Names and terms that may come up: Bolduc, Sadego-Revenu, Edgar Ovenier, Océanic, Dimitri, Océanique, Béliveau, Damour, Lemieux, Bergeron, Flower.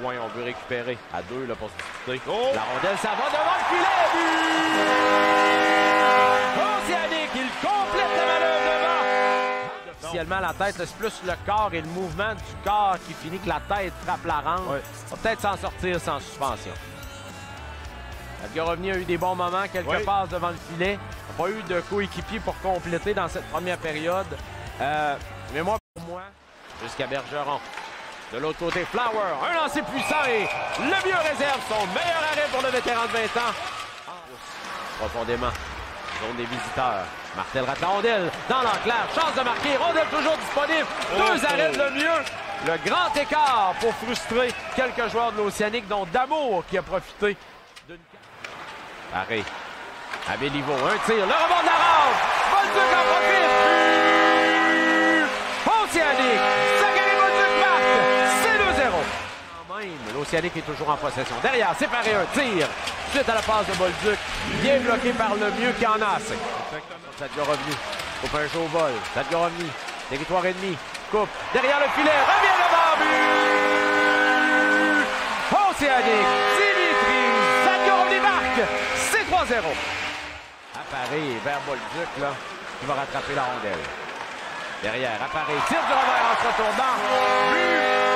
coin. On veut récupérer à deux là, pour se discuter. Oh! La rondelle, ça va devant le filet. But! Oceanic, il complète la manœuvre devant. Officiellement, la tête, c'est plus le corps et le mouvement du corps qui finit que la tête frappe la rampe. Ouais. On va peut-être s'en sortir sans suspension. Edgar Ovenier a eu des bons moments, quelques passes devant le filet. Il n'a pas eu de coéquipier pour compléter dans cette première période. Mais moi, pour moi, jusqu'à Bergeron. De l'autre côté, Flower, un lancer puissant et Lemieux réserve son meilleur arrêt pour le vétéran de 20 ans. Profondément, zone des visiteurs. Martel rate la rondelle dans l'enclave. Chance de marquer, rondelle toujours disponible. Deux arrêts de Lemieux. Le grand écart pour frustrer quelques joueurs de l'Océanique, dont Damour qui a profité d'une... Paré à Béliveau, un tir, le rebond de la rampe. Bolduc en profite. Océanique. L'Océanique est toujours en possession. Derrière, c'est paré, un tir. Suite à la passe de Bolduc. Bien bloqué par Lemieux qui en a assez. Sadego-Revenu. Coupe un jeu au vol. Sadego-Revenu. Territoire ennemi. Coupe. Derrière le filet. Revient devant. But! Océanique. Dimitri. Sadego-Revenu marque. C'est 3-0. À Paris, vers Bolduc, là, qui va rattraper la rondelle. Derrière, à Paris. Tire du revers en se retournant. But!